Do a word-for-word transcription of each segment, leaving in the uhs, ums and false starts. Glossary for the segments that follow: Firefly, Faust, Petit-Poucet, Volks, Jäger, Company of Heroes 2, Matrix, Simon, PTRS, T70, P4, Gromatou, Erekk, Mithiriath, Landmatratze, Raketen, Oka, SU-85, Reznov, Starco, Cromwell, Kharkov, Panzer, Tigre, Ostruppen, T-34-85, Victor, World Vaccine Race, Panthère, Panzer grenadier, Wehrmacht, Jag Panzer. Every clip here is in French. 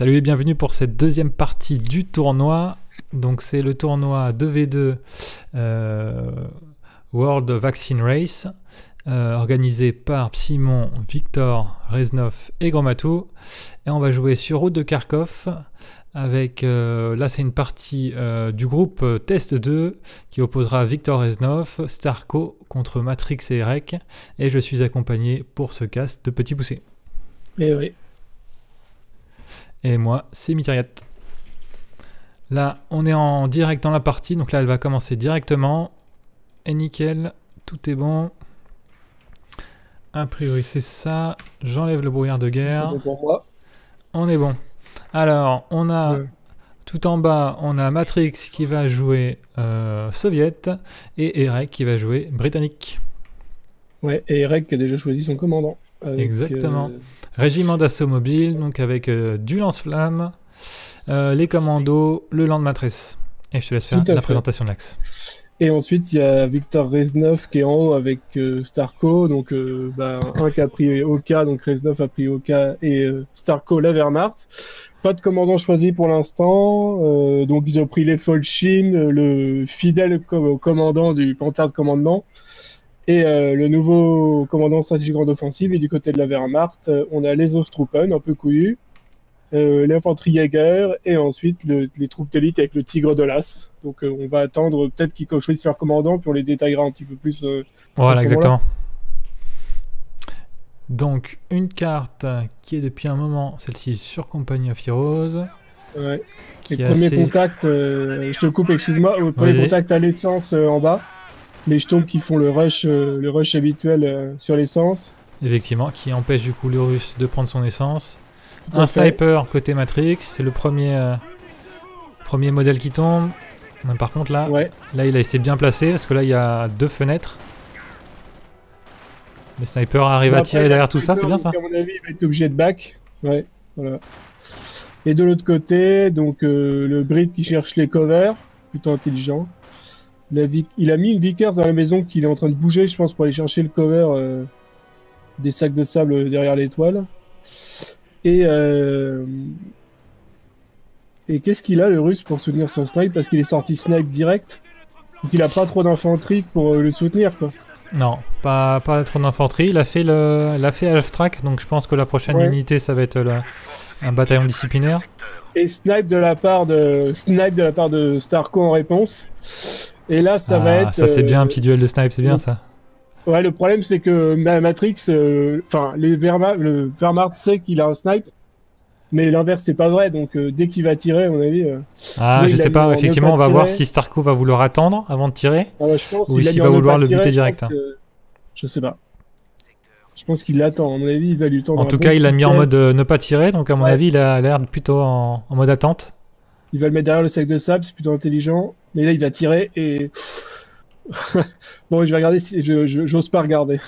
Salut et bienvenue pour cette deuxième partie du tournoi. Donc c'est le tournoi deux v deux euh, World Vaccine Race euh, organisé par Simon, Victor, Reznov et Gromatou. Et on va jouer sur route de Kharkov avec, euh, là c'est une partie euh, du groupe Test deux qui opposera Victor Reznov, Starco contre Matrix et Erekk. Et je suis accompagné pour ce cast de Petit Poussé. Et oui. Et moi, c'est Mitriate. Là, on est en direct dans la partie. Donc là, elle va commencer directement. Et nickel, tout est bon. A priori, c'est ça. J'enlève le brouillard de guerre. C'est pour moi. On est bon. Alors, on a... Ouais. Tout en bas, on a Matrix qui va jouer euh, soviète. Et Erekk qui va jouer britannique. Ouais, et Erekk qui a déjà choisi son commandant. Avec, exactement. Euh... Régiment d'assaut mobile, donc avec euh, du lance-flamme, euh, les commandos, le Landmatratze. Et je te laisse faire la fait. présentation de l'axe. Et ensuite, il y a Victor Reznov qui est en haut avec euh, Starco. Donc, euh, bah, un qui a pris Oka, donc Reznov a pris Oka et euh, Starco la Wehrmacht. Pas de commandant choisi pour l'instant. Euh, donc, ils ont pris les Fallschirm, le fidèle com commandant du Panther de commandement. Et euh, le nouveau commandant stratégique grande offensive. Et du côté de la Wehrmacht, euh, on a les Ostruppen, un peu couillus, euh, l'infanterie Jäger, et ensuite le, les troupes d'élite avec le Tigre de l'As. Donc euh, on va attendre peut-être qu'ils choisissent leur commandant, puis on les détaillera un petit peu plus. Euh, voilà, exactement. Donc une carte qui est depuis un moment, celle-ci, sur Company of Heroes. Ouais. Et premier assez... contact, euh, je te coupe, excuse-moi, euh, premier contact à l'essence euh, en bas. Les jetons qui font le rush, euh, le rush habituel euh, sur l'essence. Effectivement, qui empêche du coup le russe de prendre son essence. Un sniper côté Matrix, c'est le premier, euh, premier modèle qui tombe. Mais par contre là, ouais. là il a été bien placé parce que là il y a deux fenêtres. Le sniper arrive à tirer derrière tout ça, c'est bien ça. À mon avis il va être obligé de back. Ouais, voilà. Et de l'autre côté, donc euh, le Brit qui cherche les covers, plutôt intelligent. Il a mis une Vickers dans la maison qu'il est en train de bouger, je pense, pour aller chercher le cover euh, des sacs de sable derrière l'étoile. Et, euh... Et qu'est-ce qu'il a, le russe, pour soutenir son snipe? Parce qu'il est sorti snipe direct. Donc il a pas trop d'infanterie pour euh, le soutenir, quoi. Non, pas, pas trop d'infanterie. Il a fait le, il a fait half-track, donc je pense que la prochaine ouais. unité, ça va être la... un bataillon disciplinaire. Et snipe de la part de, snipe de, la part de Starco en réponse. Et là, ça ah, va être... Ça, c'est euh... bien, un petit duel de snipe, c'est bien, oui. ça. Ouais, le problème, c'est que Matrix... Enfin, euh, les Wehrmacht, le Wehrmacht sait qu'il a un snipe, mais l'inverse, c'est pas vrai. Donc, euh, dès qu'il va tirer, à mon avis... Euh, ah, je sais pas. Effectivement, on va voir si Starco va vouloir attendre avant de tirer, ah, bah, je pense, ou s'il va vouloir le buter direct. Que... Je sais pas. Je pense qu'il l'attend. À mon avis, il va lui tendre. En tout cas, il l'a mis en mode euh, ne pas tirer. Donc, à mon ouais. avis, il a l'air plutôt en, en mode attente. Il va le mettre derrière le sac de sable. C'est plutôt intelligent. Mais là, il va tirer et... bon, je vais regarder si... J'ose pas regarder.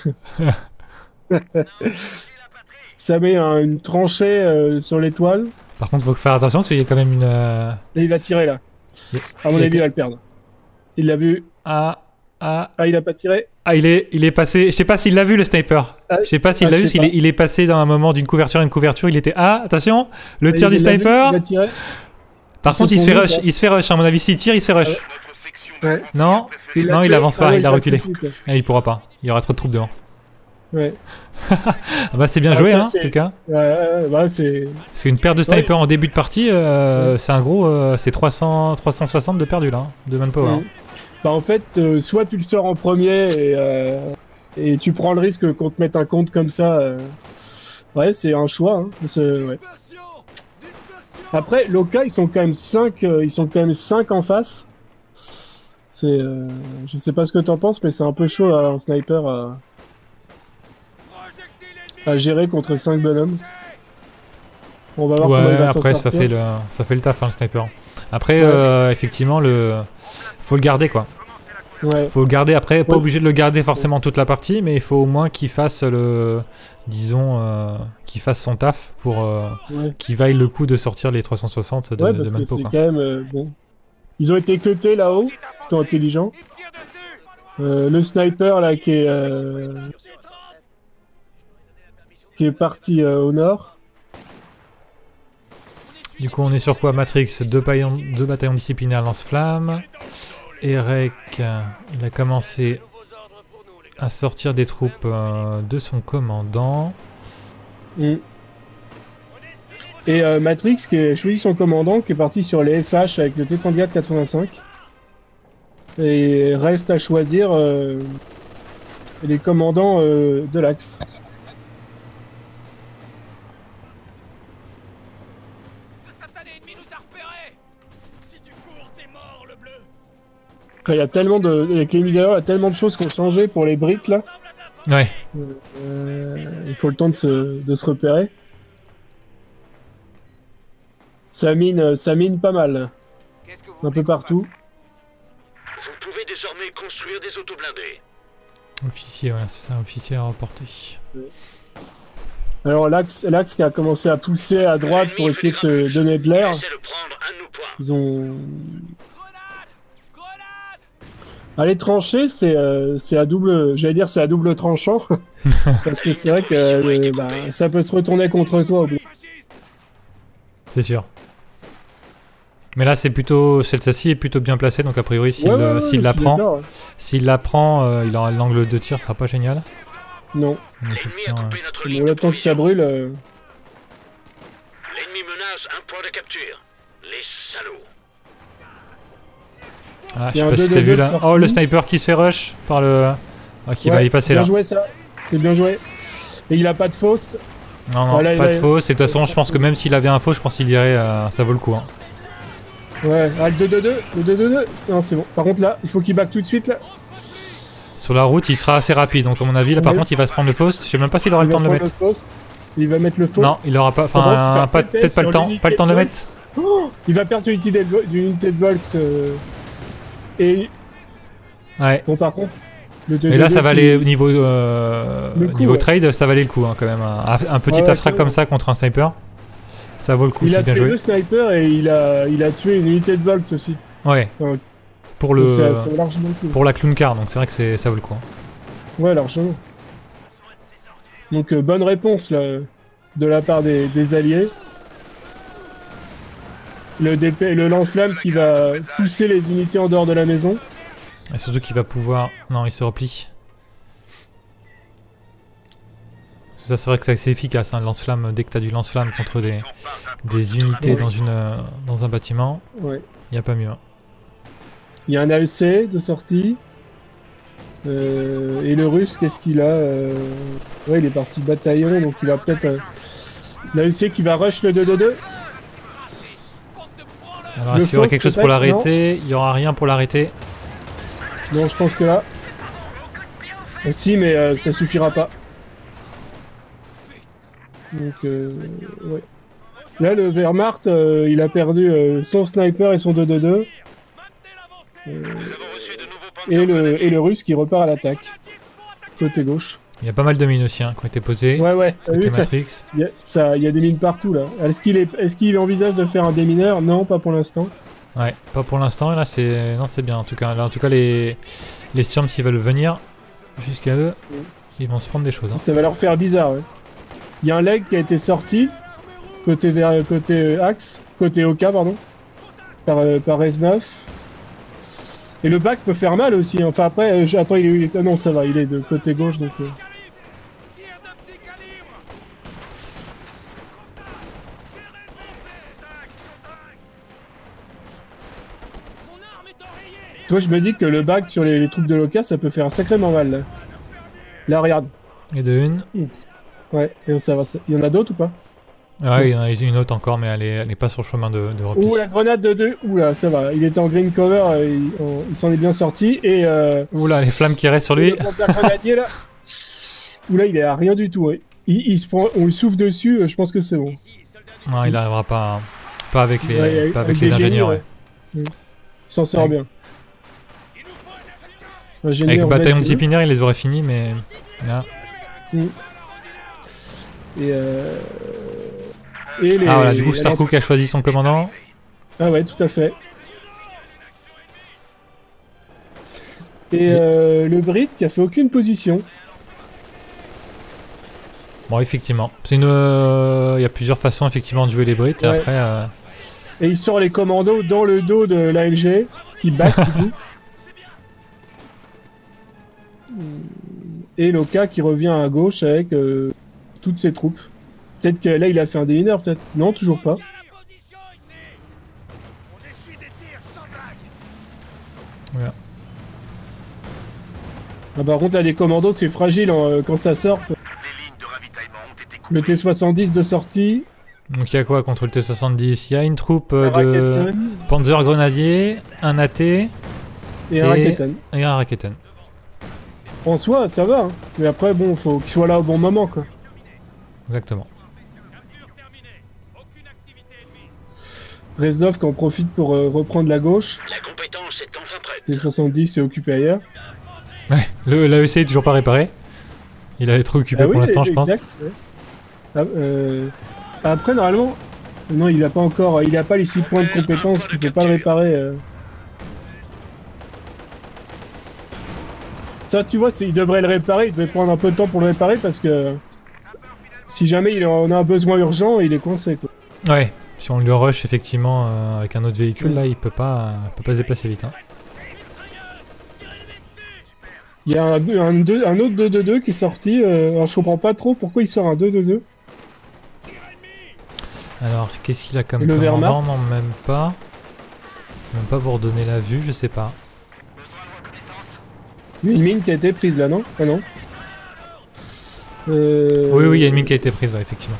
Ça met un, une tranchée euh, sur l'étoile. Par contre, il faut faire attention parce qu'il y a quand même une... Euh... Et il va tirer, là. Il... À mon avis, il va le perdre. Il l'a vu. Ah, ah. Ah, il a pas tiré. Ah, il est, il est passé... Je sais pas s'il l'a vu, le sniper. Ah, je sais pas s'il ah, l'a vu, il est, il est passé dans un moment d'une couverture à une couverture. Il était... Ah, attention, le ah, tir du sniper. Vu, il a tiré. Par contre, il se fait rush. Il se fait rush. À mon avis, s'il tire, il se fait rush. Ouais. Non, il non, il avance pas, ah, il a reculé. Ah, il pourra pas. Il y aura trop de troupes devant. Ouais. ah bah c'est bien ah, joué, ça, hein, en tout cas. Euh, bah, c'est. Parce qu'une paire de snipers ouais, en début de partie, euh, ouais. c'est un gros, euh, c'est trois cents, trois cent soixante de perdu là, hein, de manpower. Ouais. Bah en fait, euh, soit tu le sors en premier et, euh, et tu prends le risque qu'on te mette un compte comme ça. Euh... Ouais, c'est un choix. Hein, ouais. Après, l'Oka, ils sont quand même cinq, euh, ils sont quand même cinq en face. C'est, euh, je sais pas ce que t'en penses, mais c'est un peu chaud là, un sniper à, à gérer contre cinq bonhommes. On va voir ouais, comment il va après ça fait le, ça fait le taf hein, le sniper. Après, ouais. euh, effectivement, le, faut le garder quoi. Ouais. Faut le garder après, pas ouais. obligé de le garder forcément toute la partie, mais il faut au moins qu'il fasse le, disons, euh, qu'il fasse son taf pour, euh, ouais. qu'il vaille le coup de sortir les trois cent soixante de, ouais, parce de Manpo, que c'est quand même euh, bon. Ils ont été cutés là-haut, plutôt intelligents. Euh, le sniper là qui est, euh, qui est parti euh, au nord. Du coup, on est sur quoi? Matrix, deux bataillons, deux bataillons disciplinaires lance-flammes. Erekk, il a commencé à sortir des troupes euh, de son commandant. Mm. Et euh, Matrix qui a choisi son commandant, qui est parti sur les S H avec le T trente-quatre quatre-vingt-cinq. Et reste à choisir euh, les commandants euh, de l'axe. Il y a tellement de, avec les leaders, il y a tellement de choses qui ont changé pour les briques là. Ouais. Euh, il faut le temps de se, de se repérer. Ça mine, ça mine pas mal. Un peu partout. Vous pouvez désormais construire des auto-blindés. Officier, voilà, c'est ça, officier à remporter. Ouais. Alors l'axe qui a commencé à pousser à droite pour essayer de se donner de l'air. Ils ont... Ah, les tranchées, c'est euh, à double, j'allais dire c'est à double tranchant, parce que c'est vrai que euh, bah, ça peut se retourner contre toi. C'est sûr. Mais là, c'est plutôt celle-ci est plutôt bien placée, donc a priori, s'il ouais, ouais, ouais, la prend, s'il la prend, euh, il aura l'angle de tir, sera pas génial. Non. On attend que ça brûle. Euh... L'ennemi menace un point de capture. Les salauds. Ah, je sais pas si t'as vu là. Oh, le sniper qui se fait rush par le. Ah, qui ouais, va y passer bien là. Bien joué ça, c'est bien joué. Et il a pas de Faust. Non, non, voilà, pas de Faust. Et de toute façon, je pense que même s'il avait un Faust, je pense qu'il irait. Euh, ça vaut le coup. Hein. Ouais, ah, le deux deux deux. Le deux deux deux. Non, c'est bon. Par contre, là, il faut qu'il back tout de suite là. Sur la route, il sera assez rapide. Donc, à mon avis, là, par ouais. contre, il va se prendre le Faust. Je sais même pas s'il aura il le temps de le mettre. Le il va mettre le Faust. Non, il aura pas. Enfin, peut-être pas le temps. Pas le temps de le mettre. Il va perdre l'unité de Volks. Et... Ouais. Bon, par contre, le deux. Et là, ça valait au niveau, euh, coup, niveau ouais. trade, ça valait le coup hein, quand même. Un, un petit ah ouais, abstract comme ça contre un sniper, ça vaut le coup. Il a bien tué joué. Le sniper et il a, il a tué une unité de Volks aussi. Ouais. Enfin, pour le, ça, ça le pour la clown car, donc c'est vrai que ça vaut le coup. Hein. Ouais, largement. Donc euh, bonne réponse là, de la part des, des alliés. Le, le lance-flamme qui va pousser les unités en dehors de la maison. Et surtout qu'il va pouvoir... Non, il se replie. Parce que ça, c'est vrai que c'est efficace, hein, le lance-flamme, dès que t'as du lance-flamme contre des, des unités ouais. dans, une, dans un bâtiment. Ouais. Il n'y a pas mieux. Il y a un A E C de sortie. Euh, et le russe, qu'est-ce qu'il a euh... Ouais, il est parti bataillon, donc il a peut-être... Euh... L'A E C qui va rush le deux deux deux. Alors est-ce qu'il y aura quelque chose pour l'arrêter? Il n'y aura rien pour l'arrêter. Non, je pense que là... Ah, si, mais euh, ça suffira pas. Donc, euh, ouais. Là, le Wehrmacht, euh, il a perdu euh, son sniper et son deux deux deux. Euh, et, le, et le russe qui repart à l'attaque. Côté gauche. Il y a pas mal de mines aussi hein, qui ont été posées. Ouais, ouais. Côté Matrix. Il y, a, ça, il y a des mines partout là. Est-ce qu'il est, est-ce qu'il envisage de faire un démineur? Non, pas pour l'instant. Ouais, pas pour l'instant. Là, c'est non, c'est bien. En tout cas, là, en tout cas, les les Sturms qui veulent venir jusqu'à eux, ouais. ils vont se prendre des choses. Hein. Ça va leur faire bizarre. Ouais. Il y a un leg qui a été sorti côté vers côté axe, côté Oka pardon, par euh, par Reznov. Et le bac peut faire mal aussi. Enfin après, je... attends, il est, il est... non, ça va. Il est de côté gauche donc. Euh... Moi, je me dis que le bac sur les, les troupes de Loka, ça peut faire sacrément mal. Là, là regarde. Et de une. Mmh. Ouais, et ça va. Ça... Il y en a d'autres ou pas? Ah ouais, il y en a une autre encore, mais elle est, elle est pas sur le chemin de, de repli. Ouh, la grenade de deux. Ouh là, ça va. Il était en green cover, euh, il, il s'en est bien sorti. Et. Euh... Ouh là, les flammes qui restent sur lui. Le grenadier, là. Ouh là, il est à rien du tout. Ouais. Il, il se prend... On lui souffle dessus, euh, je pense que c'est bon. Non, il n'arrivera pas. Pas avec les, ouais, pas avec avec les ingénieurs. Génies, ouais. Ouais. Il s'en sort avec... bien. Ingénieur avec bataillon disciplinaire, il les aurait finis, mais là. Mm. Et, euh... et les... Ah voilà, du coup, Starco qui a choisi son commandant. Ah ouais, tout à fait. Et euh, le Brit qui a fait aucune position. Bon, effectivement, c'est une. Il y a plusieurs façons effectivement de jouer les Brits. Ouais. Et après, euh... et il sort les commandos dans le dos de l'A L G qui battent du coup. Et l'Oka qui revient à gauche avec euh, toutes ses troupes. Peut-être que là il a fait un démineur, peut-être. Non, toujours pas. Voilà. Ah, par contre là les commandos c'est fragile hein, quand ça sort. Le T soixante-dix de sortie. Donc il y a quoi contre le T soixante-dix? Il y a une troupe euh, de Panzer grenadier, un A T et, et un Raketen. Et un Raketen. En soi, ça va, hein. Mais après, bon, faut qu'il soit là au bon moment, quoi. Exactement. Reznov qui en profite pour euh, reprendre la gauche. La compétence est enfin prête. T soixante-dix s'est occupé ailleurs. Ouais, l'A E C est toujours pas réparé. Il a été trop occupé ah pour oui, l'instant, je pense. Exact, ouais. ah, euh... Après, normalement... Non, il a pas encore... Il a pas les six points de compétence, il peut pas le réparer. Euh... Ça, tu vois, il devrait le réparer, il devrait prendre un peu de temps pour le réparer parce que si jamais il en a un besoin urgent, il est coincé, quoi. Ouais, si on le rush effectivement euh, avec un autre véhicule, mmh. là, il peut pas, euh, peut pas se déplacer vite. Hein. Il y a un, un, deux, un autre deux deux deux qui est sorti, euh, alors je comprends pas trop pourquoi il sort un deux deux deux. Alors, qu'est-ce qu'il a comme commandant? Non, même pas. C'est même pas pour donner la vue, je sais pas. Il y a une mine qui a été prise là, non? Ah non. Euh... Oui, oui, il y a une mine qui a été prise, ouais, effectivement.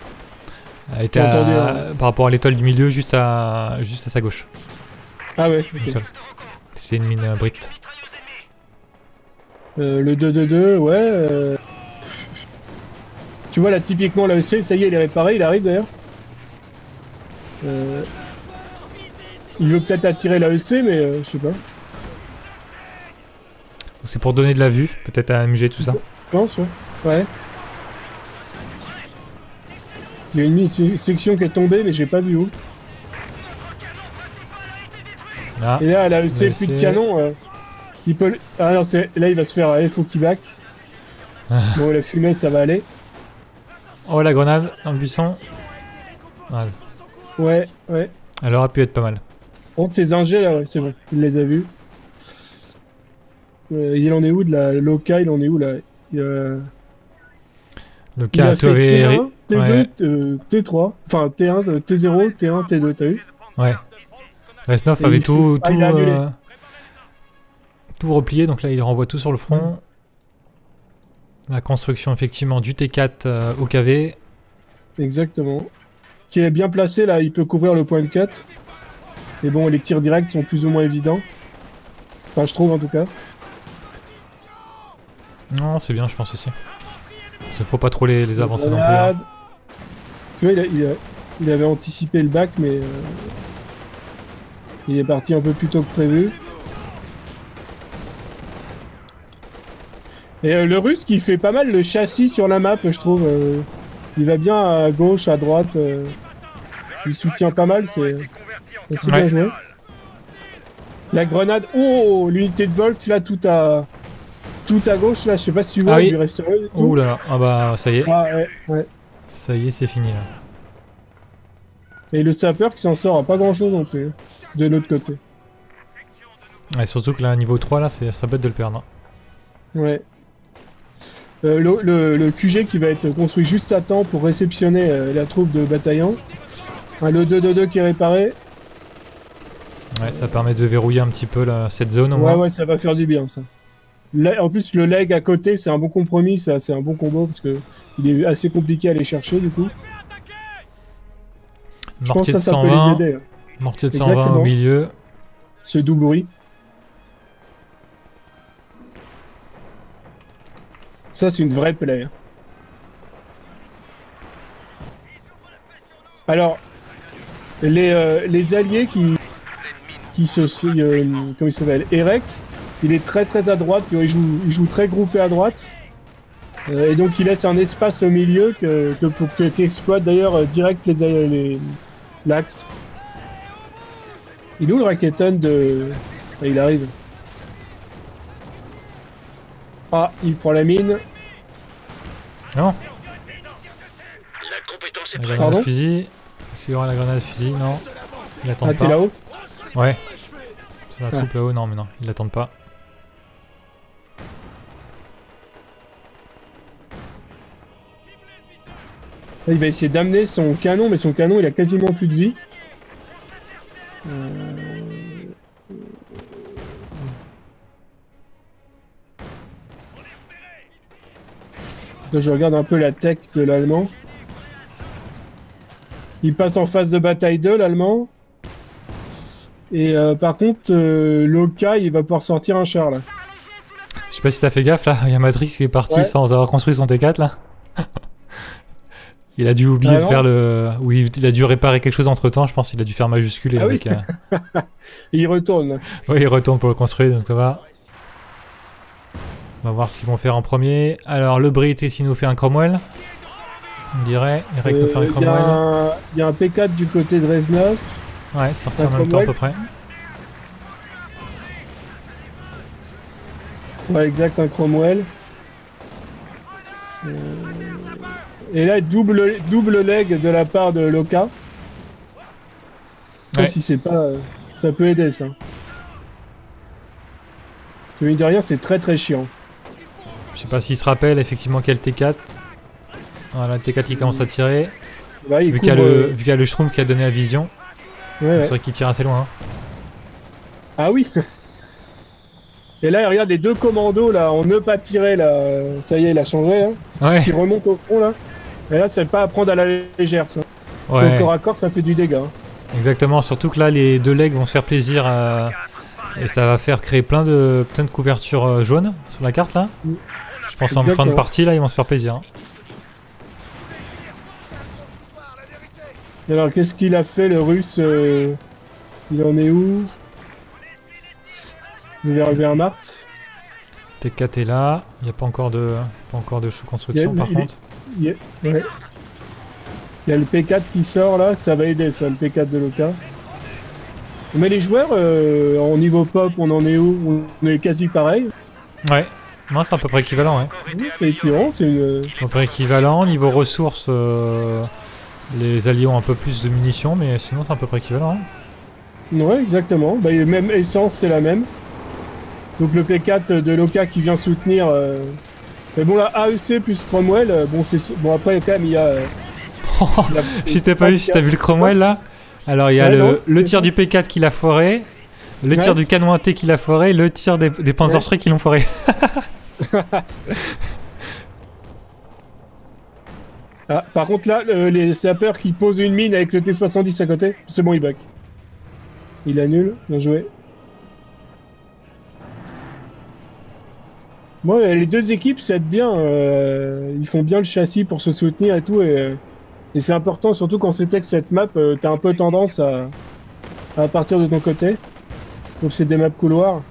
Elle était à... un... par rapport à l'étoile du milieu, juste à, juste à sa gauche. Ah ouais. Okay. C'est une mine euh, brite. Euh, le deux deux deux, ouais. Euh... Tu vois là, typiquement l'A E C, ça y est, il est réparé, il arrive d'ailleurs. Euh... Il veut peut-être attirer l'A E C, mais euh, je sais pas. C'est pour donner de la vue, peut-être à M G, tout ça. Je pense, ouais. Ouais. Il y a une section qui est tombée, mais j'ai pas vu où. Ah, et là, elle a laissé plus de canon. Euh, il peut... Ah non, là, il va se faire aller, faut qu'il back. Ah. Bon, la fumée, ça va aller. Oh, la grenade dans le buisson. Voilà. Ouais, ouais. Elle aura pu être pas mal. Contre ces ingés, là, ouais, c'est bon. Il les a vus. Euh, il en est où de la Loca? Il en est où là euh... Loca a fait T un, T deux, ouais. euh, T trois, enfin T un, euh, T zéro, T un, T deux, t'as eu? Ouais. Reznov avait tout, fait... tout, ah, euh... tout replié, donc là il renvoie tout sur le front. Mm. La construction effectivement du T quatre euh, au K V. Exactement. Qui est bien placé là, il peut couvrir le point de quatre. Et bon, les tirs directs sont plus ou moins évidents. Enfin, je trouve en tout cas. Non, c'est bien, je pense aussi. Parce qu'il faut pas trop les, les avancer non plus. Hein. Tu vois, il, a, il, a, il avait anticipé le bac, mais... Euh, il est parti un peu plus tôt que prévu. Et euh, le russe qui fait pas mal le châssis sur la map, je trouve. Euh, il va bien à gauche, à droite. Euh, il soutient pas mal, c'est assez bien joué. La grenade... Oh, l'unité de Volt, là, tout à... Tout à gauche là, je sais pas si tu vois, ah oui. Il reste. Ouh là là, ah bah ça y est. Ah ouais, ouais. Ça y est, c'est fini là. Et le sapeur qui s'en sort à pas grand chose non plus, hein, de l'autre côté. Ouais, surtout que là, niveau trois là, ça bête de le perdre. Hein. Ouais. Euh, le, le, le Q G qui va être construit juste à temps pour réceptionner euh, la troupe de bataillons. Hein, le deux deux deux qui est réparé. Ouais, ça euh... permet de verrouiller un petit peu là, cette zone au moins. Ouais, ouais, ça va faire du bien ça. En plus, le leg à côté, c'est un bon compromis, ça, c'est un bon combo parce que il est assez compliqué à aller chercher du coup. Mortier, je pense que ça, ça peut les aider. Mortier de cent vingt au milieu. Ce doux bruit. Ça, c'est une vraie play. Alors, les, euh, les alliés qui, qui se, euh, comment il s'appelle, Erekk. Il est très très à droite, il joue, il joue très groupé à droite. Euh, et donc il laisse un espace au milieu que, que, pour, que, qui exploite d'ailleurs euh, direct les, les, l'axe. Il est où le Raketen de... Ah, il arrive. Ah, il prend la mine. Non. La compétence est prise. Pardon ? La grenade fusil. Est-ce qu'il y aura la grenade fusil? Non. Ils l'attendent ah, pas. Ah, t'es là-haut? Ouais. C'est la troupe ah. là-haut, non, mais non, ils l'attendent pas. Là, il va essayer d'amener son canon, mais son canon, il a quasiment plus de vie. Euh... Je regarde un peu la tech de l'allemand. Il passe en phase de bataille deux, l'allemand. Et euh, par contre, euh, l'Oka, il va pouvoir sortir un char là. Je sais pas si t'as fait gaffe là, il y a Matrix qui est parti ouais. sans avoir construit son T quatre là. Il a dû oublier ah, de faire le... Oui, il a dû réparer quelque chose entre temps, je pense. Il a dû faire majusculer ah, avec... Oui. Euh... il retourne. Oui, il retourne pour le construire, donc ça va. On va voir ce qu'ils vont faire en premier. Alors, le Brit, ici, nous fait un Cromwell. On dirait. Erekk euh, nous fait un Cromwell. Il y, y a un P quatre du côté de Reznov. Ouais, sorti en même Cromwell. temps à peu près. Ouais, exact, un Cromwell. Euh... Et là, double, double leg de la part de Loka. Ouais. Ça, si c'est pas... Ça peut aider, ça. Mais de rien, c'est très très chiant. Je sais pas s'il se rappelle effectivement quel T quatre. Voilà, le T quatre il commence à tirer. Bah, il vu qu'il y a le, vu qu'il y a le Schtroumpf qui a donné la vision. Ouais, ouais. C'est vrai qu'il tire assez loin. Hein. Ah oui. Et là, regarde les deux commandos là, on ne pas tirer là. Ça y est, il a changé là. Ouais. Qui remonte au front là. Et là, c'est pas à prendre à la légère ça. Parce ouais. qu'au corps à corps, ça fait du dégât. Hein. Exactement, surtout que là, les deux legs vont se faire plaisir à. Et ça va faire créer plein de, plein de couvertures jaunes sur la carte là. Je pense en fin de partie là, ils vont se faire plaisir. Hein. Et alors qu'est-ce qu'il a fait le russe euh... Il en est où? Vers le Wehrmacht. T quatre est là. Il n'y a pas encore de, pas encore de construction a, par il contre. Il y, a, ouais. il y a le P quatre qui sort là, que ça va aider ça, le P quatre de Loka. Mais les joueurs, euh, en niveau pop, on en est où? On est quasi pareil. Ouais, non, c'est à peu près équivalent, ouais. Oui, c'est équivalent, c'est une... à peu près équivalent. Niveau ressources, euh, les alliés ont un peu plus de munitions, mais sinon c'est à peu près équivalent. Hein. Ouais, exactement. Bah, même essence, c'est la même. Donc le P quatre de Loka qui vient soutenir... Euh... Mais bon, la A E C plus Cromwell, bon, bon après, quand même, il y a... Si t'as pas vu, si t'as vu le Cromwell, là. Alors il y a ouais, le, non, le tir du P quatre qui l'a foiré, le ouais. tir du canon A T qui l'a foiré, le tir des, des Panzerstreaks ouais. qui l'ont foiré. Ah, par contre là, le, les sapeurs qui posent une mine avec le T soixante-dix à côté, c'est bon, il back. Il annule, bien joué. Bon, les deux équipes s'aident bien, euh, ils font bien le châssis pour se soutenir et tout. et... Euh... Et c'est important, surtout quand c'était que cette map, euh, t'as un peu tendance à, à partir de ton côté. Donc c'est des maps couloirs.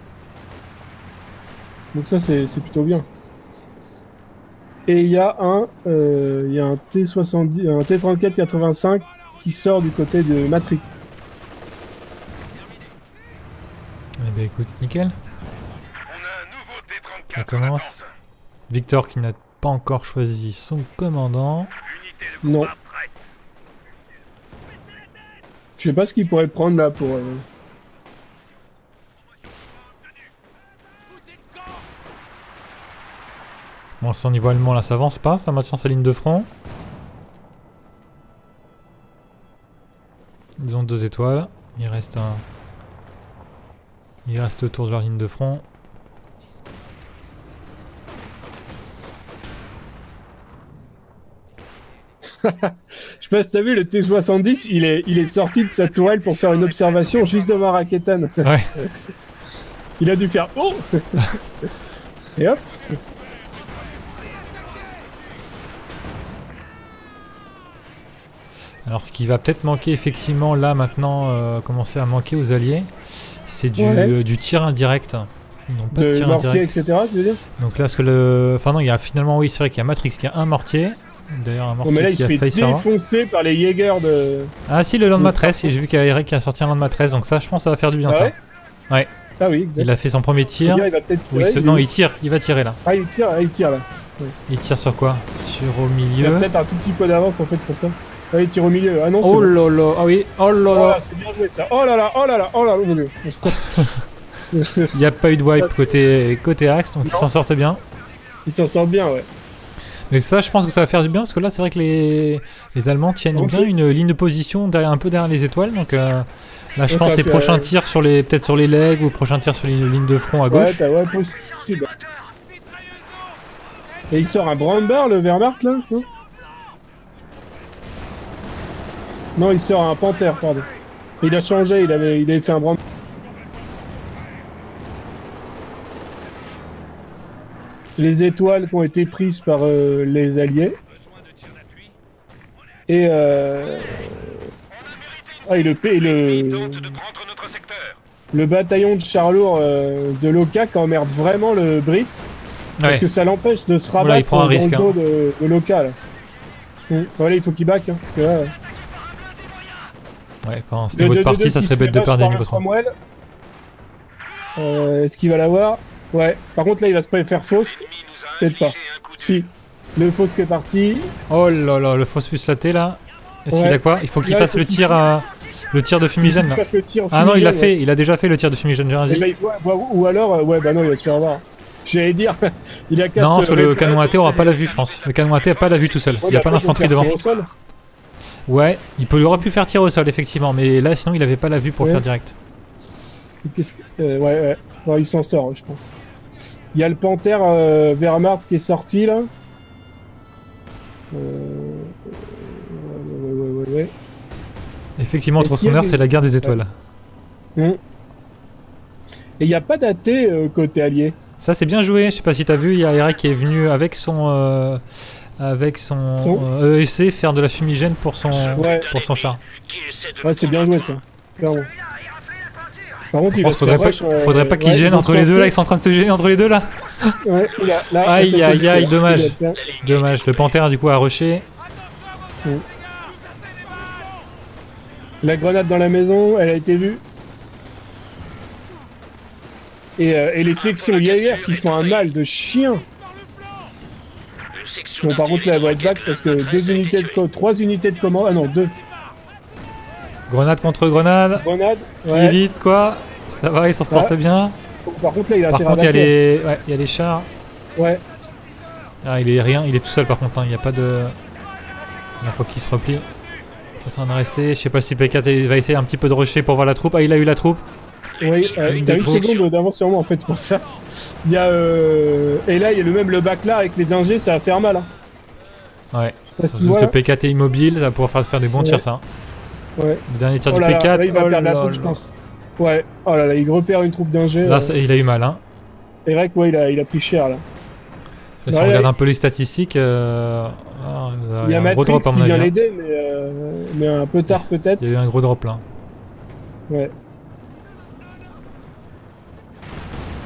Donc ça, c'est plutôt bien. Et il y a un, euh, y a un T soixante-dix, un T trente-quatre quatre-vingt-cinq qui sort du côté de Matrix. Eh bien écoute, nickel. Ça commence. Victor qui n'a pas encore choisi son commandant. Non. Je sais pas ce qu'il pourrait prendre là pour... Euh... Bon, c'est au niveau allemand là, ça avance pas, ça maintient sa ligne de front. Ils ont deux étoiles, il reste un... Il reste autour de leur ligne de front. Je sais pas si t'as vu, le T soixante-dix, il est, il est sorti de sa tourelle pour faire une observation juste devant Raketen. Ouais. Il a dû faire « Oh !» Et hop. Alors ce qui va peut-être manquer effectivement là maintenant, euh, commencer à manquer aux alliés, c'est du, ouais. euh, du tir indirect. Ils n'ont pas de, de tir mortier, indirect. et cetera. Tu veux dire ? Donc là, ce que le... Enfin non, il y a finalement, oui, c'est vrai qu'il y a Matrix qui a un mortier. D'ailleurs, un mortier. Non, mais là, il se fait défoncer par les Jäger de. Ah, si, le Landmatratze. J'ai vu qu'il y a Erekk qui a sorti un Landmatratze, donc ça, je pense que ça va faire du bien, ah ça. Ouais, ouais. Ah oui, exact. Il a fait son premier tir. Il va peut-être tirer. Oui, ce... Non, il tire, il va tirer là. Ah, il tire, il tire là. Ouais. Il tire sur quoi? Sur au milieu. Il a peut-être un tout petit peu d'avance en fait sur ça. Allez, tire au milieu. Ah non, oh là là, ah oui, oh là là. C'est bien joué ça. Oh là là, oh là là, oh là là, mon dieu. Il n'y a pas eu de wipe côté, côté Axe, donc non. Ils s'en sortent bien. Ils s'en sortent bien, ouais. Mais ça, je pense que ça va faire du bien, parce que là, c'est vrai que les, les Allemands tiennent okay. bien une ligne de position derrière, un peu derrière les étoiles. Donc euh, là, je ouais, pense les prochains euh... tirs, sur les peut-être sur les legs, ou les prochains tirs sur les lignes de front à gauche. Ouais, t'as ouais, possible. Et il sort un Brandbar, le Wehrmacht, là hein? Non, il sort un Panther, pardon. Il a changé, il avait, il avait fait un Brandbar. Les étoiles qui ont été prises par euh, les alliés. Et euh... ah, et le, et le... le bataillon de chars lourds euh, de l'Oka qui emmerde vraiment le Brit. Parce ouais. que ça l'empêche de se rabattre voilà, dans risque, le dos hein. de, de l'Oka. Mmh. Voilà, il faut qu'il back. Hein, parce que là... Ouais, quand c'était votre partie, ça serait bête de perdre des niveaux trois. Euh, Est-ce qu'il va l'avoir? Ouais, par contre là il va se faire Faust. Peut-être pas. Si. Le Faust qui est parti. Oh là là, le Faust plus laté là. Est-ce ouais. qu'il a quoi? Il faut qu'il fasse le tir à... le tir de fumigène là. Fumigène, ah non, il a fait, ouais. il a déjà fait le tir de fumigène. Eh ben, il faut... Ou alors, ouais bah non, il va se faire avoir. J'allais dire, il a cassé. Non, parce que le canon à thé aura pas la vue je pense. Le canon à thé a pas la vue tout seul. Ouais, il a pas l'infanterie devant. Ouais, il peut, aura pu faire tirer au sol effectivement, mais là sinon il avait pas la vue pour ouais. faire direct. Qu'est-ce que... Euh, ouais, ouais. Non, il s'en sort, je pense. Il y a le Panthère euh, Wehrmacht qui est sorti, là. Euh... Ouais, ouais, ouais, ouais. Effectivement, entre son air, c'est la guerre des étoiles. Ouais. Mmh. Et il n'y a pas d'A T euh, côté allié. Ça, c'est bien joué. Je sais pas si t'as vu, il y a Erekk qui est venu avec son... Euh... avec son, son euh, A E C faire de la fumigène pour son, ouais. pour son char. Ouais, c'est bien joué, ça. Clairement. Par contre, il oh, faudrait, pas, rush, euh, faudrait pas qu'ils ouais, gênent entre les deux là, ils sont en train de se gêner entre les deux là. Ouais, là, là aïe aïe aïe, dommage. Dommage, le Panthère du coup a rushé. Ouais. La grenade dans la maison, elle a été vue. Et, euh, et les sections Jäger qui font un mal de chien. Bon, par contre, là, elle va être back parce que deux unités de trois unités de commande. Ah non, deux. Grenade contre grenade. Grenade. Ouais. Vite quoi. Ça va, ils s'en sortent ouais. bien. Par contre là il a. Par contre il y a les, ouais, il y a les chars. Ouais. Ah il est rien, il est tout seul par contre. Hein. Il n'y a pas de. Il faut qu'il se replie. Ça s'en est resté. Je sais pas si P quatre va essayer un petit peu de rusher pour voir la troupe. Ah il a eu la troupe. Oui. Euh, il a une seconde d'avance sur moi en fait c'est pour ça. Il y a. Euh... Et là il y a le même le bac là avec les ingés, ça va faire mal. Hein. Ouais. Surtout que, que P quatre est immobile, ça va pouvoir faire, faire des bons ouais. tirs ça. Hein. Ouais. Le dernier tir oh du P quatre. Là, là, il va oh perdre la troupe, je pense. Ouais. Oh là là, il repère une troupe d'ingé. Là, euh... il a eu mal, hein. Erekk, ouais, il a, il a pris cher, là. Si on regarde un peu les statistiques, euh... ah, il y a, y a un gros drop en avion. Mais, euh... mais un peu tard, peut-être. Il y a eu un gros drop, là. Ouais.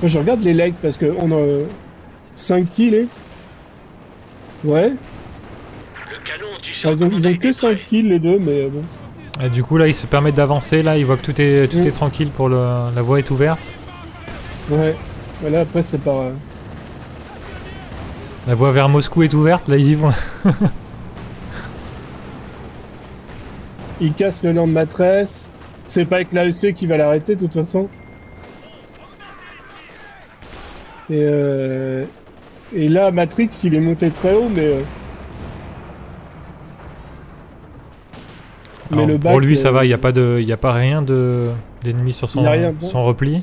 Moi, je regarde les legs parce qu'on a euh... cinq kills, eh. Ouais. Ils ont, ils ont que cinq kills, les deux, mais bon. Et du coup là ils se permettent d'avancer, là ils voient que tout est tout mmh. est tranquille pour le la voie est ouverte. Ouais, voilà après c'est par... Euh... La voie vers Moscou est ouverte, là ils y vont. Ils cassent le Landmatratze, c'est pas avec l'A E C qui va l'arrêter de toute façon. Et, euh... Et là Matrix il est monté très haut mais... Euh... Mais le bac, pour lui ça euh, va, il n'y a pas de, il n'y a pas rien de d'ennemis sur son, rien, bon. son repli.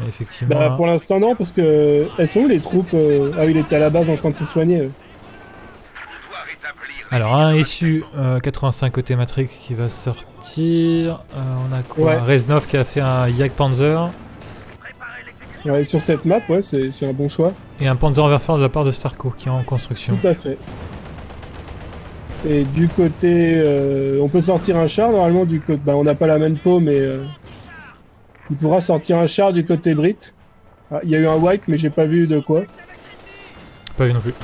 Mais effectivement. Bah, là... Pour l'instant non parce que elles sont où les troupes euh... Ah oui, il était à la base en train de se soigner. Euh. Alors un S U euh, quatre-vingt-cinq côté Matrix qui va sortir. Euh, on a quoi ouais. Reznov qui a fait un Jag Panzer. Ouais, sur cette map ouais c'est un bon choix. Et un Panzer Verfort de la part de Starco qui est en construction. Tout à fait. Et du côté, euh, on peut sortir un char normalement du côté. Bah, on n'a pas la même peau, mais euh, il pourra sortir un char du côté Brit. Ah, il y a eu un wipe, mais j'ai pas vu de quoi. Pas vu non plus.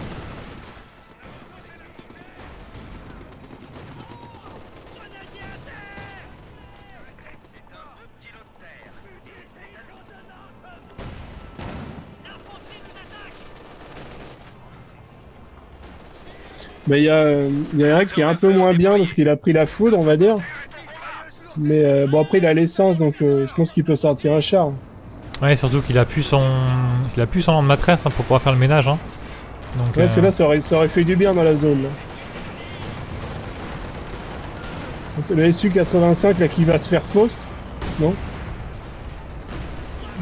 Mais il y a, y a Erekk qui est un peu moins bien parce qu'il a pris la foudre, on va dire. Mais euh, bon, après il a l'essence, donc euh, je pense qu'il peut sortir un char. Ouais, surtout qu'il a pu son... Il a pu son landmatratze hein, pour pouvoir faire le ménage. Hein. Donc, ouais, euh... parce que là ça aurait, ça aurait fait du bien dans la zone. Là. Le S U quatre-vingt-cinq là qui va se faire Faust, non?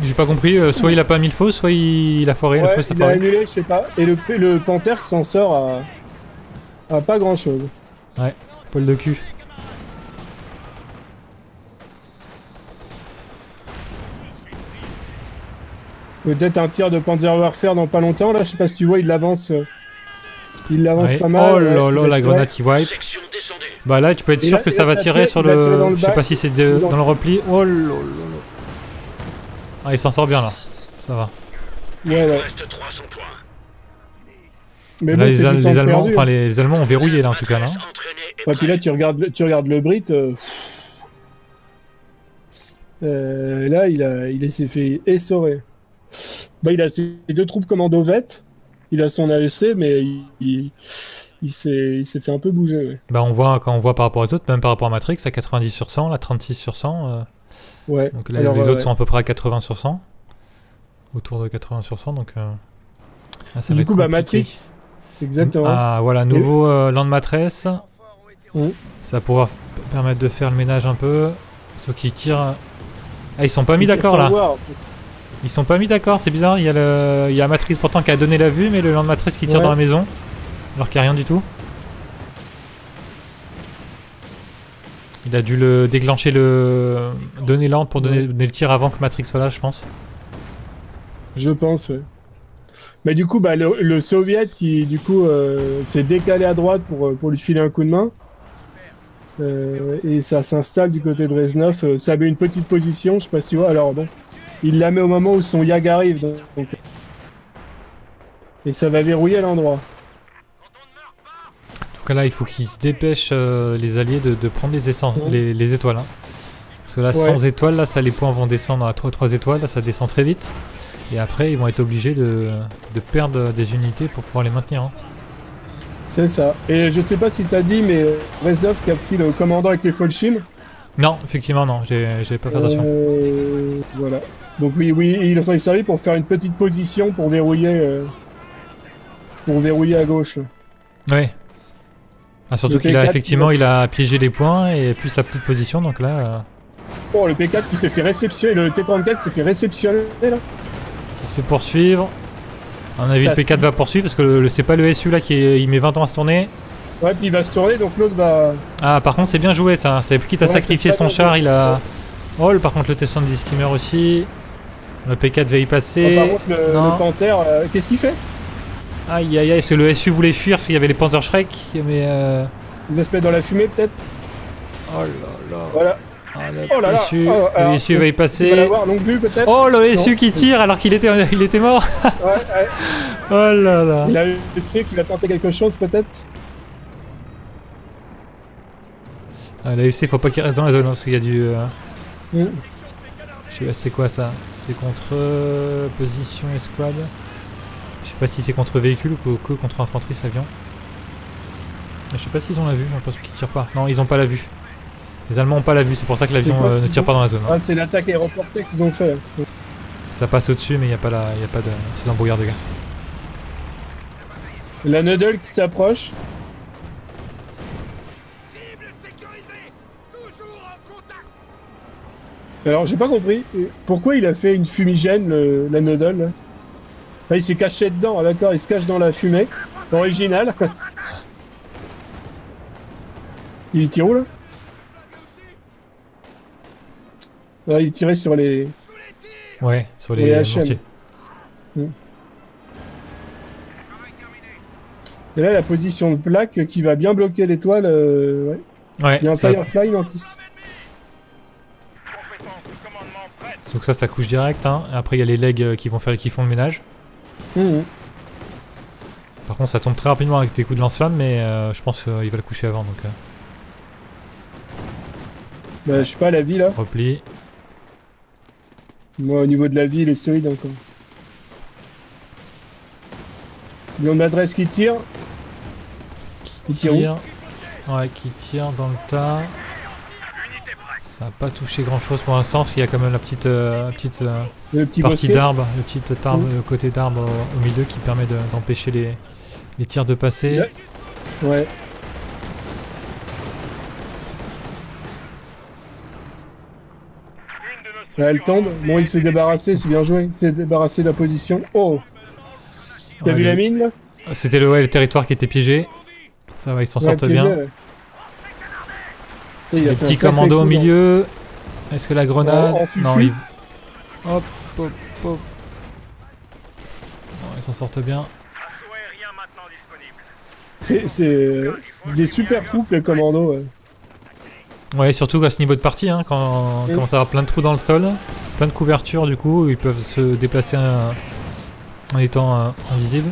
J'ai pas compris, euh, soit il a pas mis le Faust, soit il, il a foiré, ouais, le Faust a foiré. Il a annulé, je sais pas. Et le, le Panthère qui s'en sort à... à pas grand chose. Ouais, poil de cul. Peut-être un tir de Panzer Warfare dans pas longtemps, là, je sais pas si tu vois, il l'avance. Il l'avance ouais. pas mal. Oh là là, la grenade qui wipe. Bah là, tu peux être sûr là, que ça va tirer tire, sur le... Tirer le je sais pas si c'est de... dans le repli. Oh là là. Ah, il s'en sort bien là. Ça va. Ouais, ouais. Mais là, bon, les, du temps les, Allemands, perdu, hein. les Allemands ont verrouillé là en tout cas. Là. Ouais, puis là, tu regardes, tu regardes le Brit. Euh... Euh, là, il, a, il s'est fait essorer. Bah, il a ses deux troupes commando vette, il a son A E C, mais il, il, il s'est fait un peu bouger. Ouais. Bah on voit, quand on voit par rapport aux autres, même par rapport à Matrix, à quatre-vingt-dix sur cent, là trente-six sur cent. Euh... Ouais. Donc là, alors, les euh, autres ouais. sont à peu près à quatre-vingts sur cent. Autour de quatre-vingts sur cent, donc... Euh... Là, ça du coup, bah, Matrix, exactement. Ah voilà, nouveau euh, Landmatratze. Mmh. Ça va pouvoir permettre de faire le ménage un peu. Ceux qui tirent... Ah, ils sont pas ils mis d'accord là voir, en fait. Ils sont pas mis d'accord, c'est bizarre, il y a le... il y a Matrix pourtant qui a donné la vue, mais le Landmatratze qui tire ouais. dans la maison, alors qu'il n'y a rien du tout. Il a dû le déclencher le... donner l'ordre pour donner... Ouais. donner le tir avant que Matrix soit là, je pense. Je pense, ouais. Mais du coup, bah, le, le Soviet qui, du coup, euh, s'est décalé à droite pour, pour lui filer un coup de main. Euh, et ça s'installe du côté de Reznov, euh, ça met une petite position, je sais pas si tu vois, alors bon. Il la met au moment où son Jag arrive, donc... Et ça va verrouiller à l'endroit. En tout cas là, il faut qu'ils se dépêchent, euh, les alliés, de, de prendre les, essence, mmh. les, les étoiles. Hein. Parce que là, ouais. sans étoiles, là, ça, les points vont descendre à trois, trois étoiles, là, ça descend très vite. Et après, ils vont être obligés de, de perdre des unités pour pouvoir les maintenir. Hein. C'est ça. Et je ne sais pas si tu as dit, mais Reznov qui a pris le commandant avec les Fallschirm. Non, effectivement, non, j'ai pas fait attention. Euh, voilà. Donc oui, oui, il s'en est servi pour faire une petite position pour verrouiller, euh, pour verrouiller à gauche. Oui. Ah, surtout qu'il a effectivement, il a piégé les points et plus la petite position, donc là. Euh... Oh, le P quatre qui s'est fait réceptionner, le T trente-quatre s'est fait réceptionner là. Il se fait poursuivre. À mon avis, le P quatre va poursuivre parce que c'est pas le S U là qui est, il met vingt ans à se tourner. Ouais, puis il va se tourner, donc l'autre va... Ah, par contre, c'est bien joué, ça. C'est quitte à ouais, sacrifier son char, bien. Il a... Oh, par contre, le T soixante-dix qui meurt aussi. Le P quatre va y passer. Oh, par contre, le, le Panthère, euh, qu'est-ce qu'il fait? Aïe, aïe, aïe, parce que le S U voulait fuir, parce qu'il y avait les Panzer Shrek, mais... Euh... Il va se mettre dans la fumée, peut-être. Oh là là. Voilà. Ah, le oh là là. S U, oh, alors, le S U va y passer. Il va l'avoir longue vue, peut-être. Oh, le non. S U qui tire, alors qu'il était, il était mort. Ouais, ouais. Oh là là. Il a eu le S U qu'il a tenté quelque chose, peut-être. L'A E C, faut pas qu'il reste dans la zone parce qu'il y a du. Euh... Mmh. Je sais pas, c'est quoi ça? C'est contre euh, position escouade. Je sais pas si c'est contre véhicule ou que contre infanterie, ça vient. Je sais pas s'ils ont la vue, je pense qu'ils tirent pas. Non, ils ont pas la vue. Les Allemands ont pas la vue, c'est pour ça que l'avion euh, ne tire pas dans la zone. Hein. Ah, c'est l'attaque aéroportée qu'ils ont fait. Ça passe au-dessus, mais il n'y a pas la. Y a pas de. C'est un brouillard de gars. La Noodle qui s'approche. Alors, j'ai pas compris, pourquoi il a fait une fumigène, le, la Noodle? Ah, il s'est caché dedans, ah, d'accord, il se cache dans la fumée. Original. Il tire où, là? Ah, il tirait sur les... Ouais, sur les, les H M. Mmh. Et là, la position de plaque qui va bien bloquer l'étoile, euh, ouais. Ouais, il y a un Firefly, non? Donc ça, ça couche direct. Hein. Après, il y a les legs qui vont faire, qui font le ménage. Mmh. Par contre, ça tombe très rapidement avec tes coups de lance-flamme, mais euh, je pense qu'il va le coucher avant. Donc, euh... bah, je sais pas, la vie là. Repli. Moi, au niveau de la vie, il est solide encore. L'on adresse qui tire. Qui Qui tire. Ouais, qui tire dans le tas. Ça n'a pas touché grand chose pour l'instant, parce qu'il y a quand même la petite, euh, petite euh, le petit partie d'arbre, le petit arbre, mmh. côté d'arbre au, au milieu qui permet d'empêcher de, les, les tirs de passer. Ouais. ouais. Là, elle tombe. Bon, il s'est débarrassé, c'est bien joué. Il s'est débarrassé de la position. Oh, t'as ouais, vu la mine là? C'était le, ouais, le territoire qui était piégé. Ça va, ils s'en ouais, sortent bien. Là. Les petits commandos au milieu. Est-ce que la grenade... Oh, non, il... Hop, hop, hop. Bon, ils s'en sortent bien. C'est des super troupes, les commandos. Ouais. Ouais, surtout à ce niveau de partie, hein, quand, mmh. quand ça a plein de trous dans le sol, plein de couvertures, du coup, ils peuvent se déplacer un, en étant un, invisibles.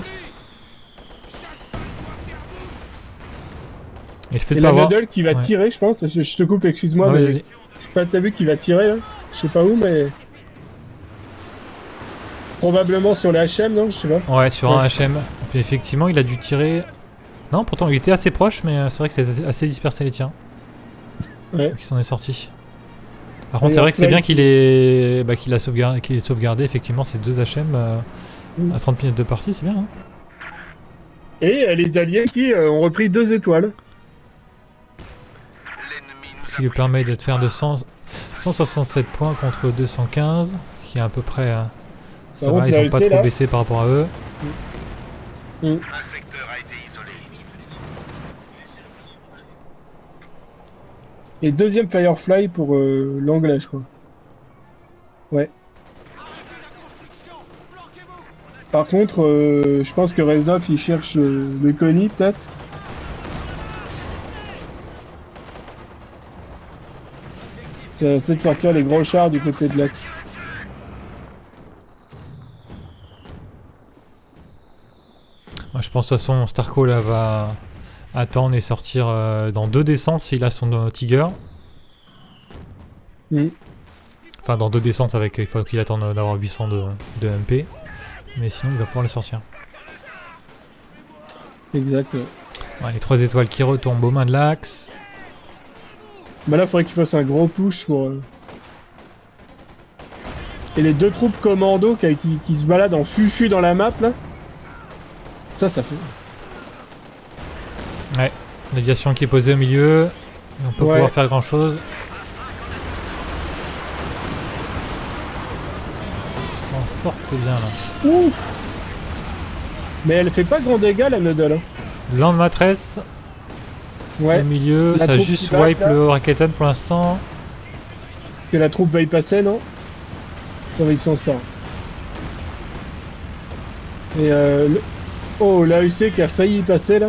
Et je fais de pas voir. Il y a Nadal qui va ouais. tirer, je pense. Je, je te coupe, excuse-moi, mais je sais pas de sa vue qui va tirer, là. Je sais pas où, mais... Probablement sur les H M, non? Je sais pas. Ouais, sur ouais. un H M. Puis effectivement, il a dû tirer... Non, pourtant, il était assez proche, mais c'est vrai que c'est assez dispersé, les tirs. Ouais. Qui s'en est sorti. Par contre, c'est vrai que c'est bien qu'il est... bah, qu'il a sauvegardé, qu'il est sauvegardé effectivement ces deux H M euh, mm. à trente minutes de partie, c'est bien. Hein. Et euh, les alliés qui euh, ont repris deux étoiles. Ce qui lui permet de faire de cent, cent soixante-sept points contre deux cent quinze, ce qui est à peu près. Euh, ça va, ils n'ont pas trop baissé par rapport à eux. Mm. Mm. Et deuxième Firefly pour euh, l'anglais, je crois. Ouais. Par contre, euh, je pense que Reznov, il cherche euh, le Connie, peut-être. Ça essaie de sortir les gros chars du côté de l'axe. Ouais, je pense, de toute façon, Starco, là, va... attendre et sortir euh, dans deux descentes s'il a son euh, Tigre. Oui. Enfin, dans deux descentes, avec, il faut qu'il attende euh, d'avoir huit cents de, de M P. Mais sinon, il va pouvoir le sortir. Exact. Ouais, les trois étoiles qui retombent aux mains de l'axe. Bah là, il faudrait qu'il fasse un gros push pour... Euh... Et les deux troupes commando qui, qui, qui se baladent en fufu dans la map, là. Ça, ça fait... Ouais, l'aviation qui est posée au milieu, on peut ouais. pouvoir faire grand chose. S'en sortent bien là. Ouf. Mais elle fait pas grand dégât la Noddle. Landmatratze. Ouais. Au milieu, la ça juste wipe là. Le Raketen pour l'instant. Est-ce que la troupe va y passer, non? Ça va, ils s'en sortent. Et euh... Le... Oh, l'A E C qui a failli y passer là.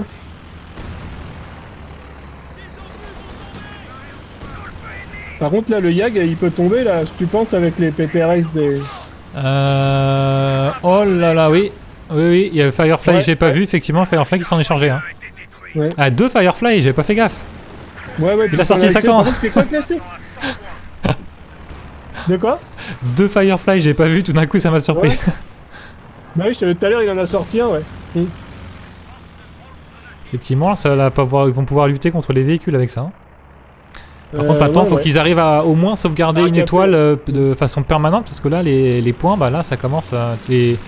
Par contre, là, le Jag, il peut tomber, là, tu penses, avec les P T R S des... Euh... Oh là là, oui. Oui, oui, il y a Firefly, ouais, j'ai pas ouais. vu, effectivement, Firefly qui s'en est chargé. Hein. Ouais. Ah, deux Firefly, j'avais pas fait gaffe. Ouais, ouais, il a sorti ça quand? De quoi? Deux Firefly, j'ai pas vu, tout d'un coup, ça m'a surpris. Ouais. Bah oui, je savais tout à l'heure, il en a sorti un, ouais. Mm. Effectivement, ça va pouvoir... ils vont pouvoir lutter contre les véhicules avec ça. Hein. Par contre, maintenant, euh, ouais, faut ouais. qu'ils arrivent à au moins sauvegarder ah, une étoile euh, de façon permanente, parce que là, les, les points, bah là, ça commence à... Les,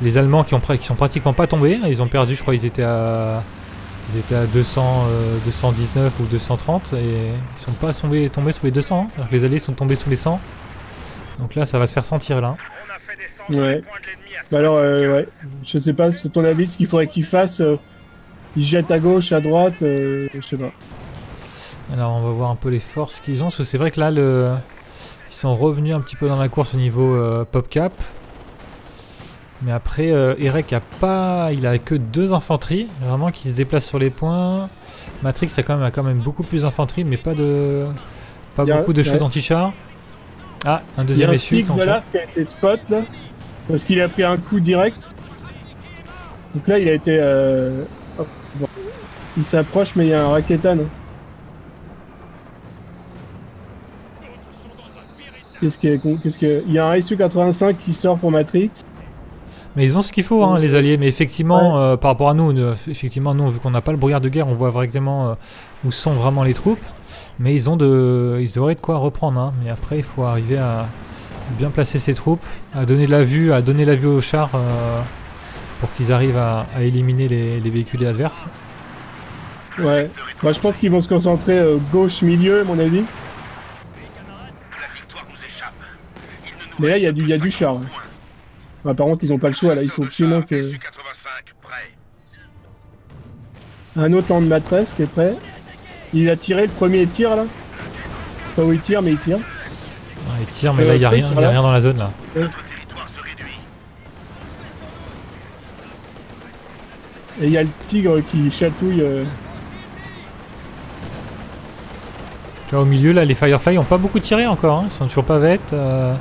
les Allemands qui, ont, qui sont pratiquement pas tombés, ils ont perdu, je crois, ils étaient à... Ils étaient à deux cents, euh, deux cent dix-neuf ou deux cent trente, et ils sont pas tombés, tombés sous les deux cents, hein, alors que les Alliés sont tombés sous les cent. Donc là, ça va se faire sentir, là. Ouais. Bah alors, euh, ouais. Je sais pas, c'est ton avis, ce qu'il faudrait qu'ils fassent... Euh, ils jettent à gauche, à droite, euh, je sais pas. Alors on va voir un peu les forces qu'ils ont, parce que c'est vrai que là, le... ils sont revenus un petit peu dans la course au niveau euh, PopCap. Mais après, euh, Erekk a pas... il a que deux infanteries, vraiment, qui se déplacent sur les points. Matrix a quand même, a quand même beaucoup plus d'infanterie, mais pas de... pas a, beaucoup de choses anti-char. Ah, un deuxième essuie. Il y a un tigre de l'A S qui a été spot, là, parce qu'il a pris un coup direct. Donc là, il a été... Euh... Oh, bon. Il s'approche, mais il y a un Raketen. Qu'est-ce qu'il y a? Qu'est-ce qu'il y a? Il y a un S U quatre-vingt-cinq qui sort pour Matrix. Mais ils ont ce qu'il faut, hein, les alliés. Mais effectivement, ouais. euh, par rapport à nous, euh, effectivement, nous, vu qu'on n'a pas le brouillard de guerre, on voit directement euh, où sont vraiment les troupes. Mais ils ont de, ils auraient de quoi reprendre. Hein. Mais après, il faut arriver à bien placer ces troupes, à donner de la vue, à donner de la vue aux chars euh, pour qu'ils arrivent à, à éliminer les, les véhicules adverses. Ouais. Moi, je pense qu'ils vont se concentrer euh, gauche, milieu, à mon avis. Mais là, il y a du, il y a du char. Ouais. Bah, par contre, ils n'ont pas le choix, là. Il faut absolument que... Un autre Landmatratze qui est prêt. Il a tiré le premier tir, là. Pas où il tire, mais il tire. Ah, il tire, mais euh, là, il n'y a, rien, il y a rien dans la zone, là. Ouais. Et il y a le tigre qui chatouille. Euh... Là, au milieu, là, les Firefly n'ont pas beaucoup tiré encore. Hein. Ils sont toujours pas bêtes. Euh...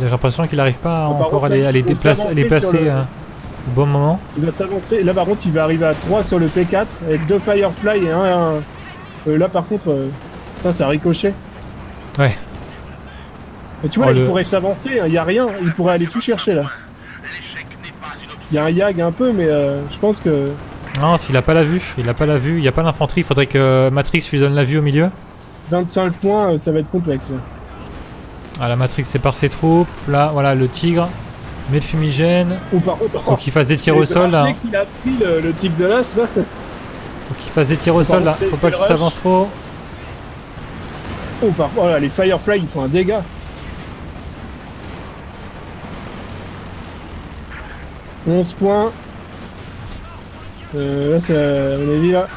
J'ai l'impression qu'il n'arrive pas bon, encore contre, à les, à les, déplacer, à les placer le... euh, au bon moment. Il va s'avancer. Là, par contre, il va arriver à trois sur le P quatre avec deux Firefly et un... un... Euh, là, par contre, euh... putain, ça a ricoché. Ouais. Mais tu vois, oh, là, le... il pourrait s'avancer. Il hein, n'y a rien. Il pourrait aller tout chercher, là. Il y a un jag un peu, mais euh, je pense que... Non, s'il a pas la vue. Il a pas la vue. Il n'y a pas l'infanterie. Il faudrait que Matrix lui donne la vue au milieu. vingt-cinq points, ça va être complexe. Là. Ah, la Matrix sépare ses troupes. Là, voilà, le tigre met le fumigène. Ou par contre, faut qu'il fasse des tirs au sol. Là. Il a pris le, le tigre de l'as, là. Faut qu'il fasse des tirs au sol, là. Faut pas qu'il s'avance trop. Ou par contre, voilà, les Firefly, ils font un dégât. onze points. Euh, là, c'est à mon avis, là.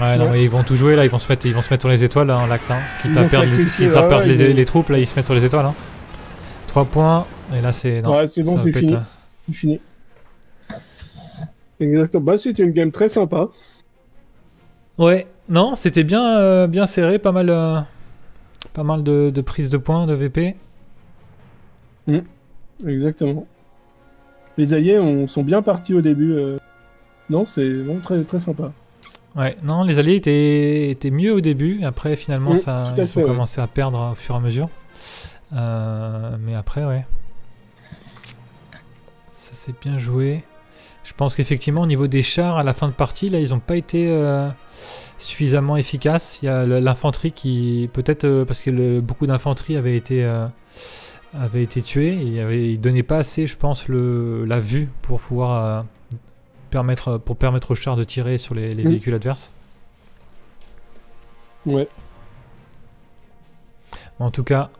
Ouais, non, mais ils vont tout jouer, là. Ils vont se mettre, ils vont se mettre sur les étoiles, là, en l'axe. Hein. Quitte à perdre les, quitte à perdre ouais, les, ouais. les troupes, là, ils se mettent sur les étoiles. Hein. trois points. Et là, c'est... Ouais, c'est bon, c'est fini. C'est fini. Exactement. Bah, c'était une game très sympa. Ouais. Non, c'était bien, euh, bien serré. Pas mal, euh, pas mal de, de prises de points, de V P. Mmh. Exactement. Les alliés on, sont bien partis au début. Euh... Non, c'est bon, très, très sympa. Ouais, non, les alliés étaient, étaient mieux au début. Après, finalement, oui, ça, ils ont ouais. commencé à perdre au fur et à mesure. Euh, mais après, ouais. Ça s'est bien joué. Je pense qu'effectivement, au niveau des chars, à la fin de partie, là, ils n'ont pas été euh, suffisamment efficaces. Il y a l'infanterie qui, peut-être, euh, parce que le, beaucoup d'infanterie avait été... Euh, avait été tué, il avait, il donnait pas assez, je pense, le, la vue pour pouvoir euh, permettre, pour permettre aux chars de tirer sur les, les mmh. véhicules adverses. Ouais. En tout cas,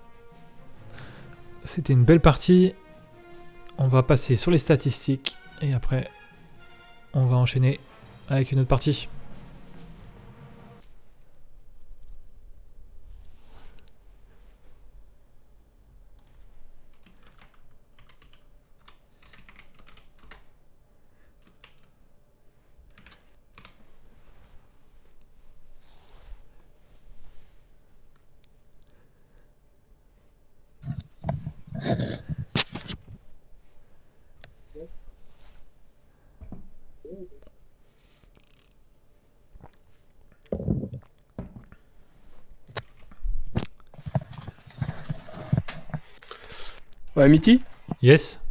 c'était une belle partie. On va passer sur les statistiques et après, on va enchaîner avec une autre partie. Ouais, Mitty ? Yes.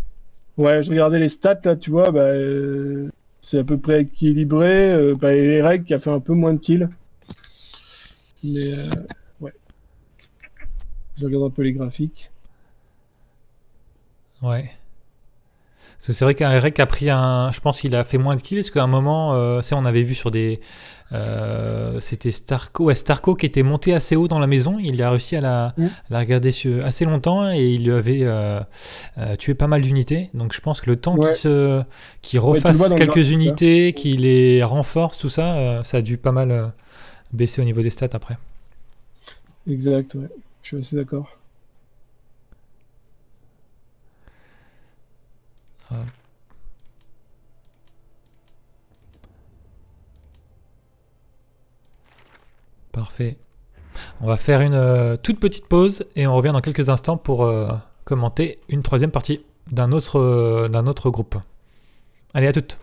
Ouais, je regardais les stats, là, tu vois, bah, euh, c'est à peu près équilibré. Euh, bah, Erekk qui a fait un peu moins de kills. Mais, euh, ouais. Je regarde un peu les graphiques. Ouais. Parce que c'est vrai qu'Erekk a pris un... Je pense qu'il a fait moins de kills, parce qu'à un moment, euh, c'est, on avait vu sur des... Euh, c'était Starco, ouais, Starco qui était monté assez haut dans la maison. Il a réussi à la, mmh. à la regarder assez longtemps et il lui avait euh, euh, tué pas mal d'unités. Donc je pense que le temps ouais. qu'il se, qu'il refasse ouais, quelques graphique, unités, hein. qu'il les renforce, tout ça, euh, ça a dû pas mal euh, baisser au niveau des stats après. Exact, ouais. Je suis assez d'accord. Euh... Parfait. On va faire une euh, toute petite pause et on revient dans quelques instants pour euh, commenter une troisième partie d'un autre, euh, d'un autre groupe. Allez, à toutes.